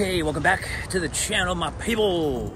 Okay, welcome back to the channel, my people.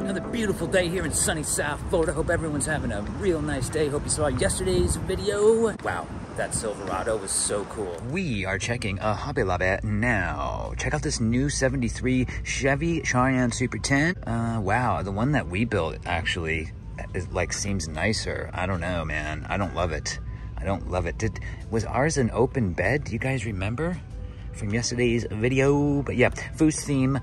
Another beautiful day here in sunny South Florida. Hope everyone's having a real nice day. Hope you saw yesterday's video. Wow, that Silverado was so cool. We are checking a Hobby Lobby now. Check out this new 73 Chevy Cheyenne Super 10. Wow, the one that we built actually is like seems nicer. I don't know, man. I don't love it. I don't love it. Was ours an open bed? Do you guys remember from yesterday's video? But yeah, Foose theme,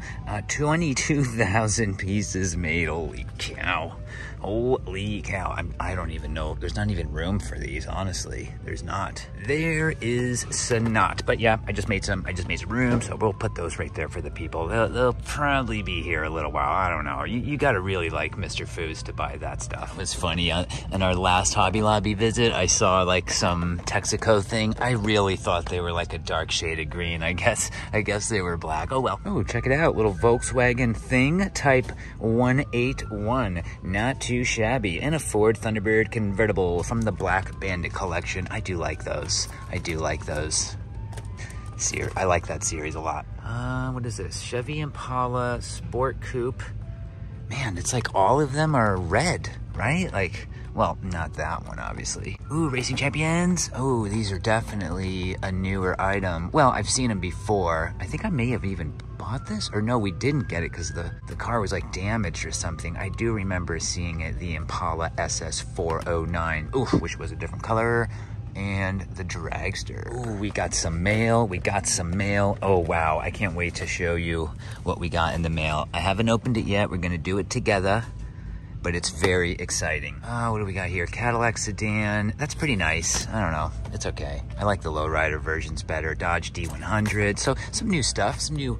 22,000 pieces made. Holy cow. Holy cow. I don't even know. There's not even room for these, honestly. There's not. There is Sonat. But yeah, I just made some room, so we'll put those right there for the people. They'll probably be here a little while. I don't know. You gotta really like Mr. Foose to buy that stuff. It was funny. In our last Hobby Lobby visit, I saw like some Texaco thing. I really thought they were like a dark shade of green. I guess they were black. Oh well. Oh, check it out. Little Volkswagen thing, type 181. Not too shabby. And a Ford Thunderbird convertible from the Black Bandit collection. I do like those. I like that series a lot. What is this? Chevy Impala Sport Coupe. Man, it's like all of them are red, right? Like, well, not that one, obviously. Ooh, Racing Champions. Oh, these are definitely a newer item. Well, I've seen them before. I think I may have even bought this, or no, we didn't get it because the car was like damaged or something. I do remember seeing it, the Impala SS409, ooh, which was a different color, and the dragster. Ooh, we got some mail. Oh wow, I can't wait to show you what we got in the mail. I haven't opened it yet. We're gonna do it together, but it's very exciting. What do we got here? Cadillac sedan. That's pretty nice. I don't know. It's okay. I like the lowrider versions better. Dodge D100. So some new stuff, some new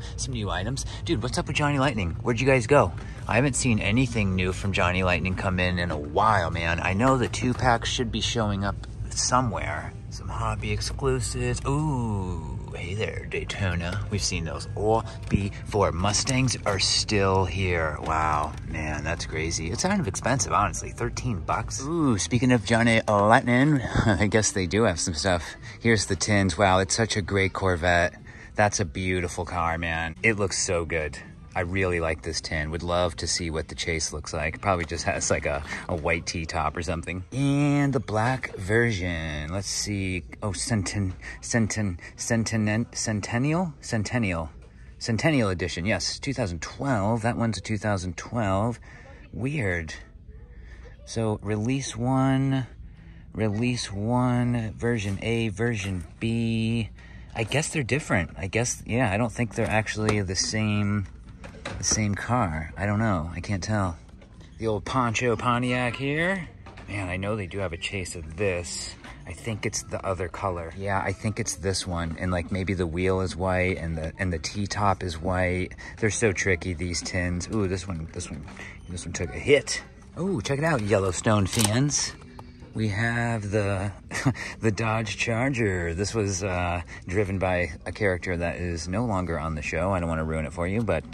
items. Dude, what's up with Johnny Lightning? Where'd you guys go? I haven't seen anything new from Johnny Lightning come in a while, man. I know the 2-pack should be showing up somewhere. Some hobby exclusives. Ooh, hey there, Daytona. We've seen those all before. Mustangs are still here. Wow, man, that's crazy. It's kind of expensive, honestly. 13 bucks. Ooh, speaking of Johnny Lightning, I guess they do have some stuff. Here's the tins. Wow, it's such a great Corvette. That's a beautiful car, man. It looks so good. I really like this tin. Would love to see what the chase looks like. Probably just has like a white T-top or something. And the black version. Let's see. Oh, Centennial edition. Yes, 2012. That one's a 2012. Weird. So release one, version A, version B. I guess they're different. Yeah, I don't think they're actually the same. The same car. I don't know. I can't tell. The old Pontiac here. Man, I know they do have a chase of this. I think it's the other color. Yeah, I think it's this one. And like maybe the wheel is white and the T-top is white. They're so tricky, these tins. Ooh, this one took a hit. Ooh, check it out, Yellowstone fans. We have the Dodge Charger. This was driven by a character that is no longer on the show. I don't want to ruin it for you, but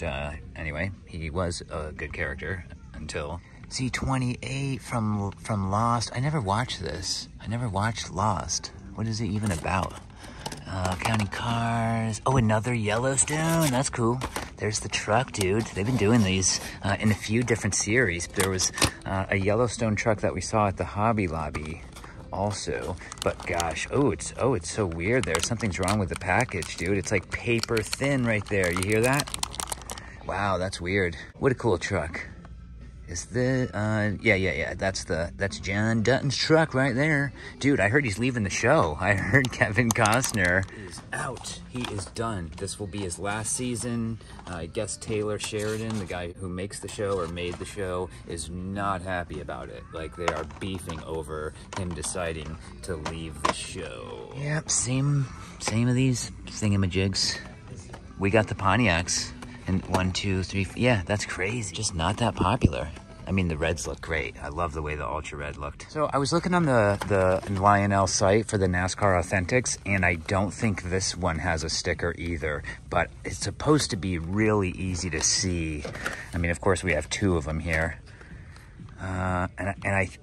anyway, he was a good character until C28 from Lost. I never watched this. I never watched Lost. What is it even about? County cars. Oh, another Yellowstone. That's cool. There's the truck, dude. They've been doing these in a few different series. There was a Yellowstone truck that we saw at the Hobby Lobby also. But gosh, oh, it's so weird there. Something's wrong with the package, dude. It's like paper thin right there. You hear that? Wow, that's weird. What a cool truck. Is the, yeah, that's John Dutton's truck right there. Dude, I heard he's leaving the show. I heard Kevin Costner is out. He is done. This will be his last season. I guess Taylor Sheridan, the guy who makes the show or made the show, is not happy about it. Like, they are beefing over him deciding to leave the show. Yep, same of these thingamajigs. We got the Pontiacs. And 1, 2, 3, 4. Yeah, that's crazy. Just not that popular. I mean, the reds look great. I love the way the ultra red looked. So I was looking on the Lionel site for the NASCAR Authentics, and I don't think this one has a sticker either, but it's supposed to be really easy to see. I mean, of course we have two of them here. And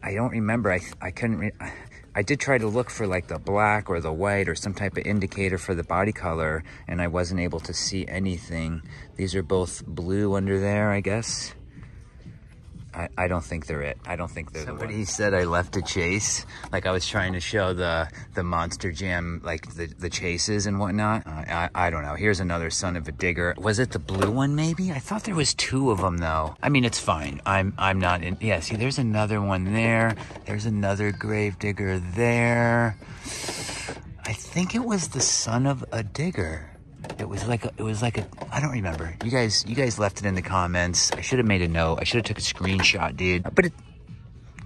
I don't remember. I couldn't, I did try to look for like the black or the white or some type of indicator for the body color, and I wasn't able to see anything. These are both blue under there, I guess. I don't think they're it. I don't think they're the one. Somebody said I left a chase. Like I was trying to show the Monster Jam, like the chases and whatnot. I don't know. Here's another son of a digger. Was it the blue one maybe? I thought there was two of them though. I mean, it's fine. I'm not in. Yeah, see, there's another one there. There's another Grave Digger there. I think it was the son of a digger. It was like a, I don't remember. You guys left it in the comments. I should have made a note. I should have took a screenshot, dude. But it,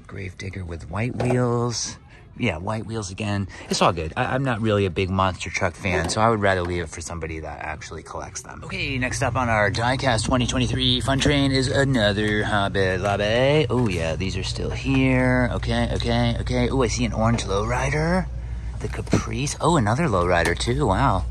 Grave Digger with white wheels. Yeah, white wheels again. It's all good. I'm not really a big monster truck fan, so I would rather leave it for somebody that actually collects them. Okay, next up on our Diecast 2023 Fun Train is another Hobby Lobby. Oh yeah, these are still here. Okay. Oh, I see an orange lowrider. The Caprice. Oh, another lowrider too, wow.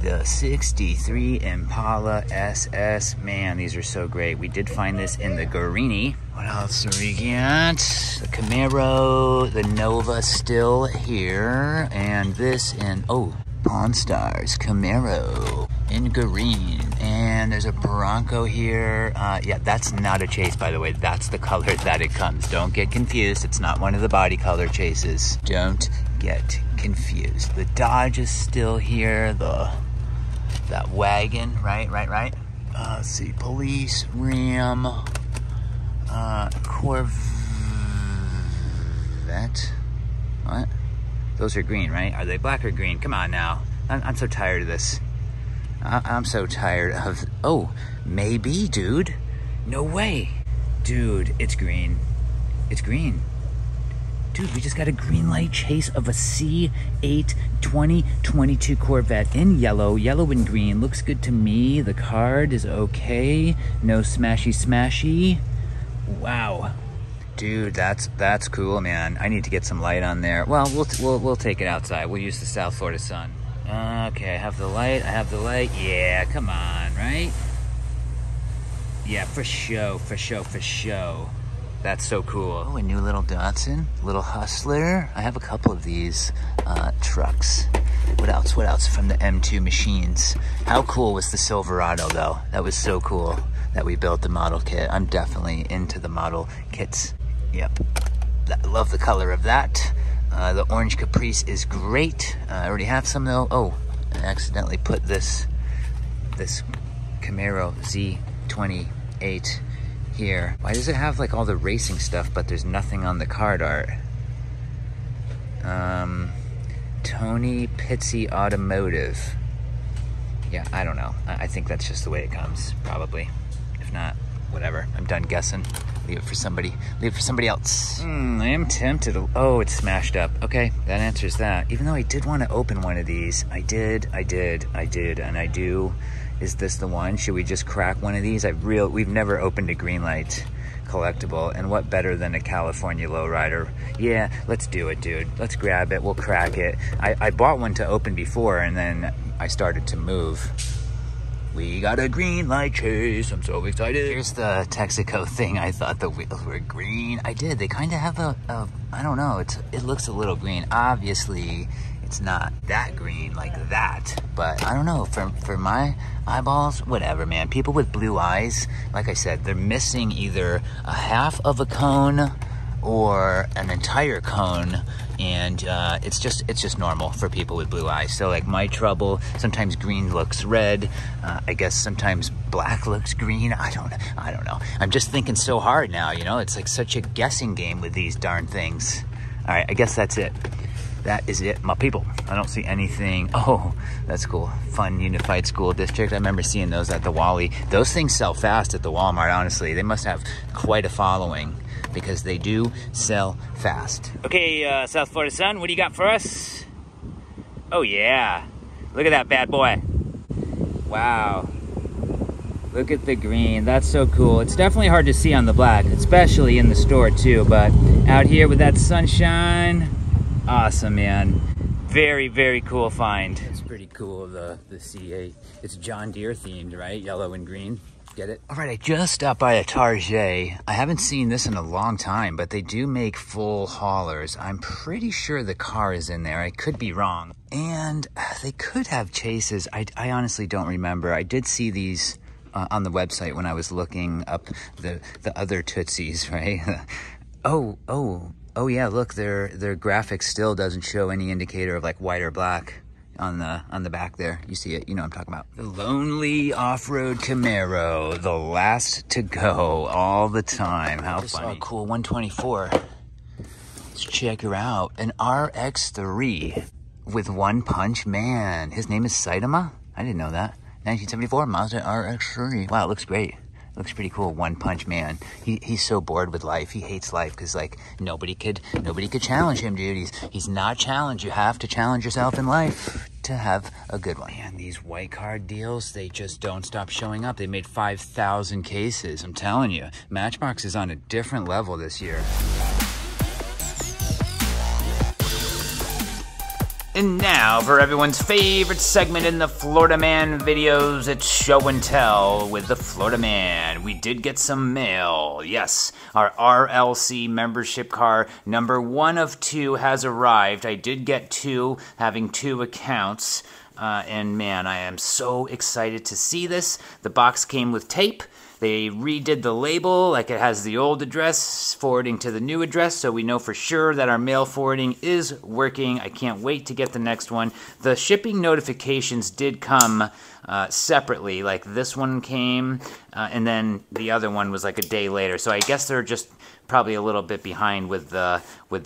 The 63 Impala SS. Man, these are so great. We did find this in the Guarini. What else do we get? The Camaro, the Nova still here. And this in, oh, Pawn Stars Camaro in green. And there's a Bronco here. Yeah, that's not a chase, by the way. That's the color that it comes. Don't get confused. It's not one of the body color chases. Don't get confused. The Dodge is still here. That wagon, right. Let's see, police, Ram, Corvette. What? Those are green, right? Are they black or green? Come on now. I'm so tired of this. I'm so tired of... Oh, maybe, dude. No way. Dude, it's green. It's green. Dude, we just got a green light chase of a C8 2022 Corvette in yellow and green. Looks good to me. The card is okay. No smashy. Wow. Dude, that's cool, man. I need to get some light on there. Well, we'll take it outside. We'll use the South Florida sun. Okay, I have the light. Yeah, come on, right? Yeah, for show. That's so cool. Oh, a new little Datsun, little Hustler. I have a couple of these trucks. What else from the M2 machines? How cool was the Silverado though? That was so cool that we built the model kit. I'm definitely into the model kits. Yep, I love the color of that. The orange Caprice is great. I already have some though. Oh, I accidentally put this Camaro Z28 here. Why does it have like all the racing stuff, but there's nothing on the card art? Tony Pizzi Automotive. Yeah, I don't know. I think that's just the way it comes, probably. If not, whatever. I'm done guessing. Leave it for somebody else. I am tempted. Oh, it's smashed up. Okay, that answers that. Even though I did want to open one of these, I did, and I do. Is this the one? Should we just crack one of these? We've never opened a Greenlight collectible, and what better than a California lowrider? Yeah, let's do it, dude. Let's grab it. We'll crack it. I bought one to open before, and then I started to move. We got a green light chase. I'm so excited. Here's the Texaco thing. I thought the wheels were green. I did. They kind of have a I don't know. It looks a little green. Obviously, it's not that green like that. But I don't know. For my eyeballs, whatever, man. People with blue eyes, like I said, they're missing either a half of a cone or an entire cone. And it's just normal for people with blue eyes. So like my trouble, sometimes green looks red. I guess sometimes black looks green. I don't know. I'm just thinking so hard now, you know? It's like such a guessing game with these darn things. All right, I guess that's it. That is it, my people. I don't see anything. Oh, that's cool. Fun Unified School District. I remember seeing those at the Wally. Those things sell fast at the Walmart, honestly. They must have quite a following, because they do sell fast. Okay, South Florida Sun, what do you got for us? Oh yeah, look at that bad boy. Wow, look at the green, that's so cool. It's definitely hard to see on the black, especially in the store too, but out here with that sunshine, awesome, man. Very, very cool find. It's pretty cool, the C8. It's John Deere themed, right? Yellow and green. Get it? All right, I just stopped by a Target. I haven't seen this in a long time, but they do make full haulers. I'm pretty sure the car is in there. I could be wrong. And they could have chases. I honestly don't remember. I did see these on the website when I was looking up the other Tootsies, right? Oh yeah, look, their graphic still doesn't show any indicator of like white or black. On the back there, you see it, you know what I'm talking about. The lonely off-road Camaro, the last to go all the time. How funny. I saw a cool 124. Let's check her out. An RX3 with One Punch Man. His name is Saitama? I didn't know that. 1974 Mazda RX3. Wow, it looks great. Looks pretty cool. One Punch Man. He's so bored with life. He hates life because like nobody could challenge him, dude. He's not challenged. You have to challenge yourself in life to have a good one. And these white card deals, they just don't stop showing up. They made 5,000 cases. I'm telling you, Matchbox is on a different level this year. And now for everyone's favorite segment in the Florida Man videos, it's Show and Tell with the Florida Man. We did get some mail. Yes, our RLC membership car, number 1 of 2, has arrived. I did get 2, having 2 accounts. And man, I am so excited to see this. The box came with tape. They redid the label, like it has the old address forwarding to the new address, so we know for sure that our mail forwarding is working. I can't wait to get the next one. The shipping notifications did come separately, like this one came, and then the other one was like a day later. So I guess they're just probably a little bit behind with the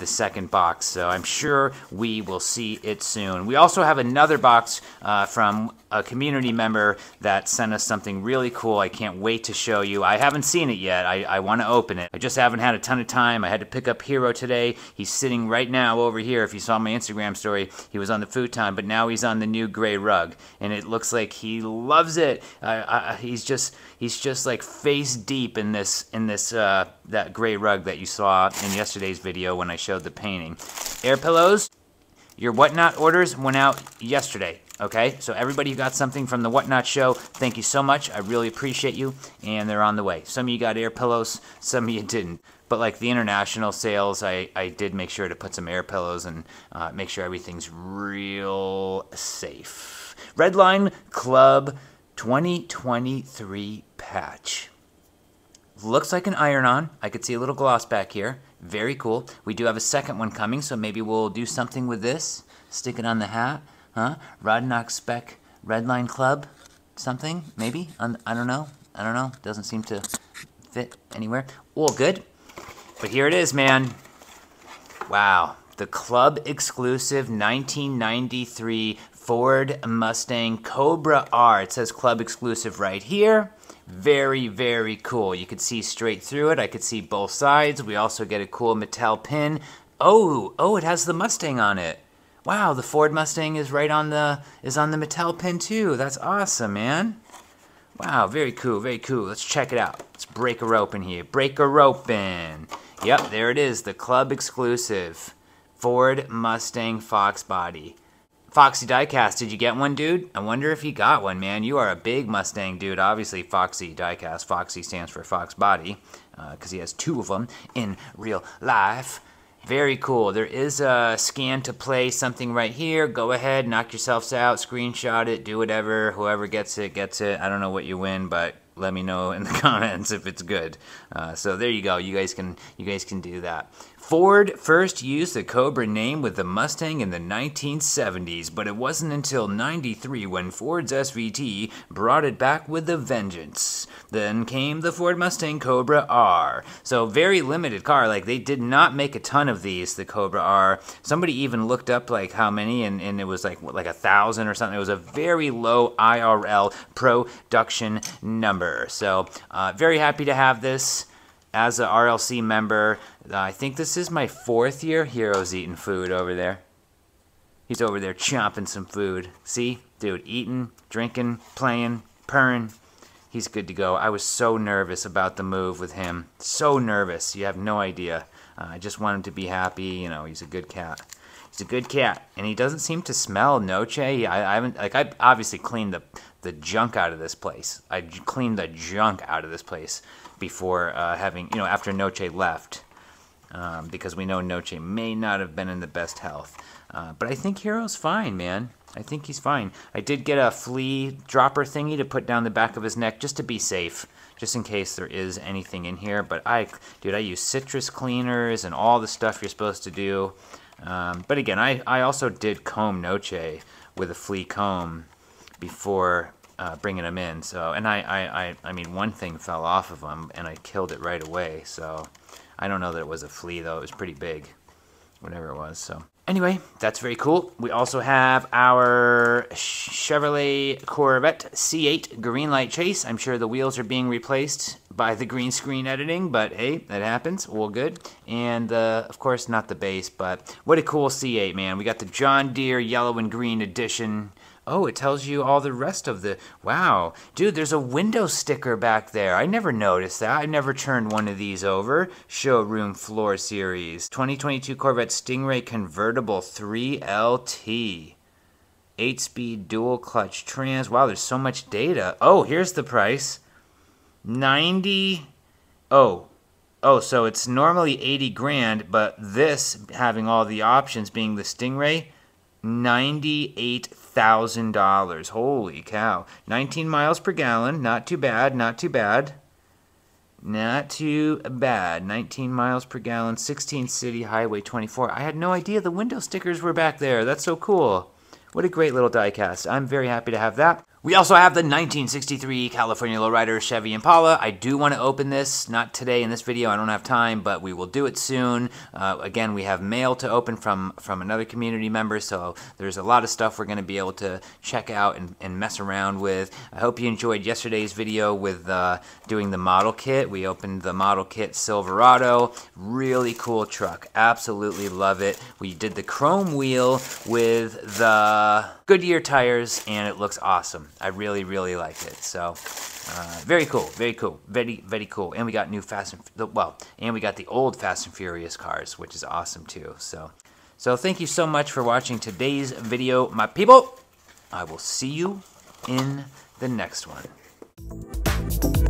second box. So I'm sure we will see it soon. We also have another box from a community member that sent us something really cool. I can't wait to show you. I haven't seen it yet. I want to open it. I just haven't had a ton of time. I had to pick up Hero today. He's sitting right now over here. If you saw my Instagram story, he was on the futon, but now he's on the new gray rug, and it looks like he loves it. He's just like face deep in this that gray rug that you saw in yesterday's video when I showed the painting. Air pillows. Your WhatNot orders went out yesterday, okay? So everybody who got something from the WhatNot show, thank you so much. I really appreciate you, and they're on the way. Some of you got air pillows, some of you didn't. But like the international sales, I did make sure to put some air pillows and make sure everything's real safe. Redline Club 2023 patch. Looks like an iron-on. I could see a little gloss back here. Very cool. We do have a second one coming, so maybe we'll do something with this. Stick it on the hat, huh? Rodnock Spec Redline Club, something, maybe? I don't know. I don't know. Doesn't seem to fit anywhere. All good. But here it is, man. Wow. The club exclusive 1993 Ford Mustang Cobra R. It says club exclusive right here. Very, very cool. You could see straight through it. I could see both sides. We also get a cool Mattel pin. Oh, it has the Mustang on it. Wow, the Ford Mustang is right on the Mattel pin too. That's awesome, man. Wow, very cool, very cool. Let's check it out. Let's break her open here. Break her open. Yep, there it is. The club exclusive Ford Mustang Fox Body. Foxy Diecast, did you get one, dude? I wonder if you got one, man. You are a big Mustang, dude. Obviously, Foxy Diecast. Foxy stands for Fox Body, because he has 2 of them in real life. Very cool. There is a scan to play something right here. Go ahead, knock yourselves out, screenshot it, do whatever. Whoever gets it, gets it. I don't know what you win, but let me know in the comments if it's good. So there you go. You guys can do that. Ford first used the Cobra name with the Mustang in the 1970s, but it wasn't until 93 when Ford's SVT brought it back with a vengeance. Then came the Ford Mustang Cobra R. So very limited car, like they did not make a ton of these, the Cobra R. Somebody even looked up like how many, and it was like 1,000 or something. It was a very low IRL production number. So very happy to have this. As a RLC member, I think this is my 4th year. Hero's eating food over there. He's over there chomping some food. See? Dude, eating, drinking, playing, purring. He's good to go. I was so nervous about the move with him. So nervous. You have no idea. I just want him to be happy. You know, he's a good cat. He's a good cat, and he doesn't seem to smell Noche. I haven't, like, I obviously cleaned the junk out of this place. I cleaned the junk out of this place before having, you know, after Noche left, because we know Noche may not have been in the best health. But I think Hero's fine, man. I think he's fine. I did get a flea dropper thingy to put down the back of his neck just to be safe, just in case there is anything in here. But I use citrus cleaners and all the stuff you're supposed to do. But again, I also did comb Noche with a flea comb before bringing him in. So, and I mean, one thing fell off of him and I killed it right away. So I don't know that it was a flea though. It was pretty big, whatever it was. So. Anyway, that's very cool. We also have our Chevrolet Corvette C8 Greenlight Chase. I'm sure the wheels are being replaced by the green screen editing, but hey, that happens. All good. And of course, not the base, but what a cool C8, man. We got the John Deere yellow and green edition. Oh, it tells you all the rest of the... Wow. Dude, there's a window sticker back there. I never noticed that. I never turned one of these over. Showroom Floor Series. 2022 Corvette Stingray Convertible 3LT. 8-speed dual clutch trans. Wow, there's so much data. Oh, here's the price. 90... Oh. Oh, so it's normally 80 grand, but this, having all the options, being the Stingray... $98,000. Holy cow. 19 miles per gallon. Not too bad. Not too bad. Not too bad. 19 miles per gallon. 16 City Highway 24. I had no idea the window stickers were back there. That's so cool. What a great little diecast. I'm very happy to have that. We also have the 1963 California Lowrider Chevy Impala. I do want to open this, not today in this video, I don't have time, but we will do it soon. Again, we have mail to open from another community member, so there's a lot of stuff we're going to be able to check out and mess around with. I hope you enjoyed yesterday's video with doing the model kit. We opened the model kit Silverado. Really cool truck. Absolutely love it. We did the chrome wheel with the Goodyear tires, and it looks awesome. I really, really liked it. So, very cool, very cool, very, very cool. And we got new and we got the old Fast and Furious cars, which is awesome too. So thank you so much for watching today's video, my people. I will see you in the next one.